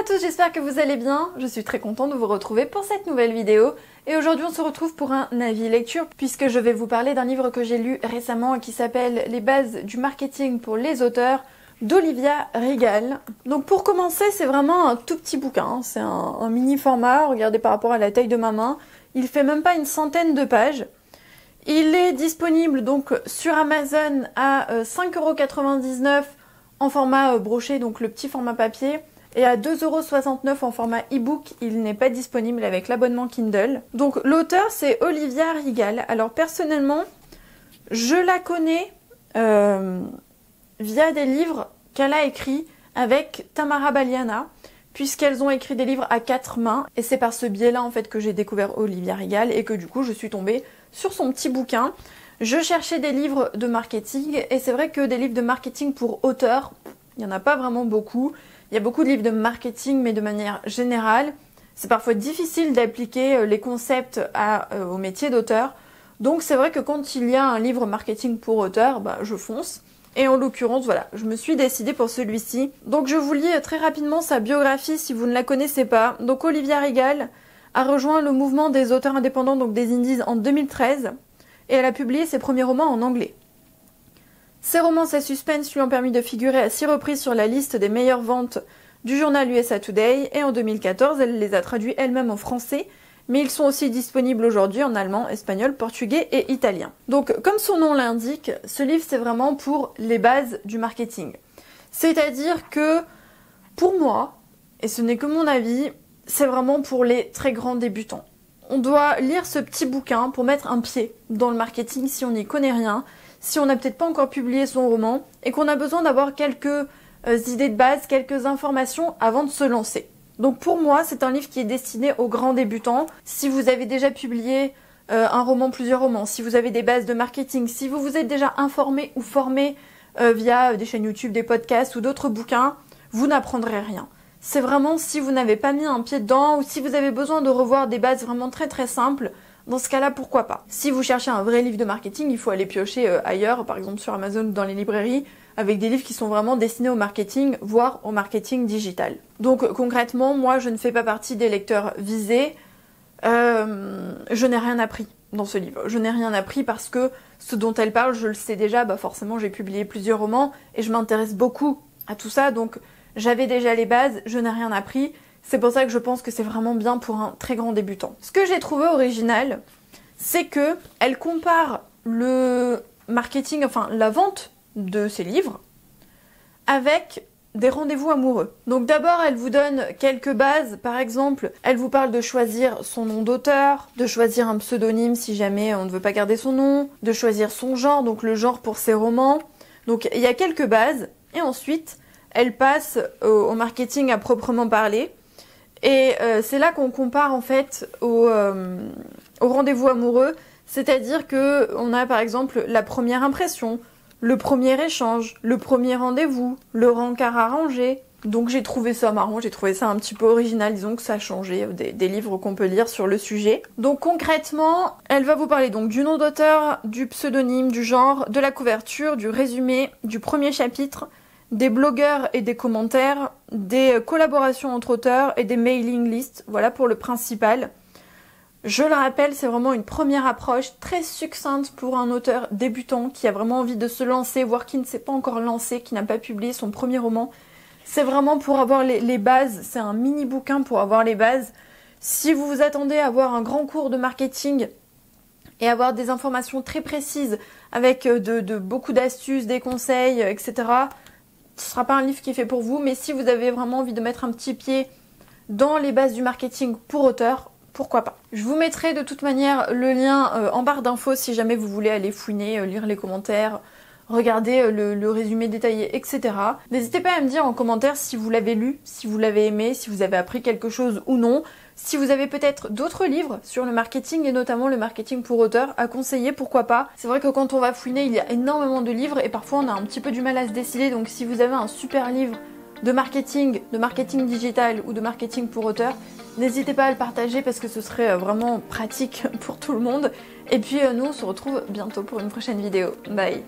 Bonjour à tous, j'espère que vous allez bien. Je suis très contente de vous retrouver pour cette nouvelle vidéo. Et aujourd'hui on se retrouve pour un avis lecture puisque je vais vous parler d'un livre que j'ai lu récemment et qui s'appelle Les bases du marketing pour les auteurs d'Olivia Rigal. Donc pour commencer, c'est vraiment un tout petit bouquin, c'est un mini format, regardez par rapport à la taille de ma main. Il fait même pas une centaine de pages. Il est disponible donc sur Amazon à 5,99 € en format broché, donc le petit format papier. Et à 2,69 € en format e-book, il n'est pas disponible avec l'abonnement Kindle. Donc l'auteur, c'est Olivia Rigal. Alors personnellement, je la connais via des livres qu'elle a écrits avec Tamara Baliana, puisqu'elles ont écrit des livres à 4 mains. Et c'est par ce biais-là en fait que j'ai découvert Olivia Rigal et que du coup je suis tombée sur son petit bouquin. Je cherchais des livres de marketing et c'est vrai que des livres de marketing pour auteurs, il n'y en a pas vraiment beaucoup. Il y a beaucoup de livres de marketing, mais de manière générale, c'est parfois difficile d'appliquer les concepts au métier d'auteur. Donc c'est vrai que quand il y a un livre marketing pour auteur, bah, je fonce. Et en l'occurrence, voilà, je me suis décidée pour celui-ci. Donc je vous lis très rapidement sa biographie si vous ne la connaissez pas. Donc Olivia Rigal a rejoint le mouvement des auteurs indépendants, donc des indies, en 2013. Et elle a publié ses premiers romans en anglais. Ses romances à suspense lui ont permis de figurer à 6 reprises sur la liste des meilleures ventes du journal USA Today et en 2014, elle les a traduits elle-même en français, mais ils sont aussi disponibles aujourd'hui en allemand, espagnol, portugais et italien. Donc, comme son nom l'indique, ce livre c'est vraiment pour les bases du marketing. C'est-à-dire que, pour moi, et ce n'est que mon avis, c'est vraiment pour les très grands débutants. On doit lire ce petit bouquin pour mettre un pied dans le marketing si on n'y connaît rien, si on n'a peut-être pas encore publié son roman et qu'on a besoin d'avoir quelques idées de base, quelques informations avant de se lancer. Donc pour moi, c'est un livre qui est destiné aux grands débutants. Si vous avez déjà publié un roman, plusieurs romans, si vous avez des bases de marketing, si vous vous êtes déjà informé ou formé via des chaînes YouTube, des podcasts ou d'autres bouquins, vous n'apprendrez rien. C'est vraiment si vous n'avez pas mis un pied dedans ou si vous avez besoin de revoir des bases vraiment très très simples. Dans ce cas-là, pourquoi pas? Si vous cherchez un vrai livre de marketing, il faut aller piocher ailleurs, par exemple sur Amazon ou dans les librairies, avec des livres qui sont vraiment destinés au marketing, voire au marketing digital. Donc concrètement, moi je ne fais pas partie des lecteurs visés. Je n'ai rien appris dans ce livre. Je n'ai rien appris parce que ce dont elle parle, je le sais déjà, bah forcément j'ai publié plusieurs romans et je m'intéresse beaucoup à tout ça, donc j'avais déjà les bases, je n'ai rien appris. C'est pour ça que je pense que c'est vraiment bien pour un très grand débutant. Ce que j'ai trouvé original, c'est que elle compare le marketing, enfin la vente de ses livres, avec des rendez-vous amoureux. Donc d'abord, elle vous donne quelques bases. Par exemple, elle vous parle de choisir son nom d'auteur, de choisir un pseudonyme si jamais on ne veut pas garder son nom, de choisir son genre, donc le genre pour ses romans. Donc il y a quelques bases. Et ensuite, elle passe au marketing à proprement parler. Et c'est là qu'on compare en fait au rendez-vous amoureux, c'est-à-dire que on a par exemple la première impression, le premier échange, le premier rendez-vous, le rencard arrangé. Donc j'ai trouvé ça marrant, j'ai trouvé ça un petit peu original, disons que ça a changé des livres qu'on peut lire sur le sujet. Donc concrètement, elle va vous parler donc du nom d'auteur, du pseudonyme, du genre, de la couverture, du résumé, du premier chapitre, des blogueurs et des commentaires, des collaborations entre auteurs et des mailing lists. Voilà pour le principal. Je le rappelle, c'est vraiment une première approche très succincte pour un auteur débutant qui a vraiment envie de se lancer, voire qui ne s'est pas encore lancé, qui n'a pas publié son premier roman. C'est vraiment pour avoir les bases, c'est un mini bouquin pour avoir les bases. Si vous vous attendez à avoir un grand cours de marketing et avoir des informations très précises avec de beaucoup d'astuces, des conseils, etc., ce sera pas un livre qui est fait pour vous, mais si vous avez vraiment envie de mettre un petit pied dans les bases du marketing pour auteur, pourquoi pas. Je vous mettrai de toute manière le lien en barre d'infos si jamais vous voulez aller fouiner, lire les commentaires, regarder le résumé détaillé, etc. N'hésitez pas à me dire en commentaire si vous l'avez lu, si vous l'avez aimé, si vous avez appris quelque chose ou non, si vous avez peut-être d'autres livres sur le marketing et notamment le marketing pour auteur à conseiller, pourquoi pas. C'est vrai que quand on va fouiner, il y a énormément de livres et parfois on a un petit peu du mal à se décider, donc si vous avez un super livre de marketing digital ou de marketing pour auteur, n'hésitez pas à le partager parce que ce serait vraiment pratique pour tout le monde. Et puis nous, on se retrouve bientôt pour une prochaine vidéo. Bye.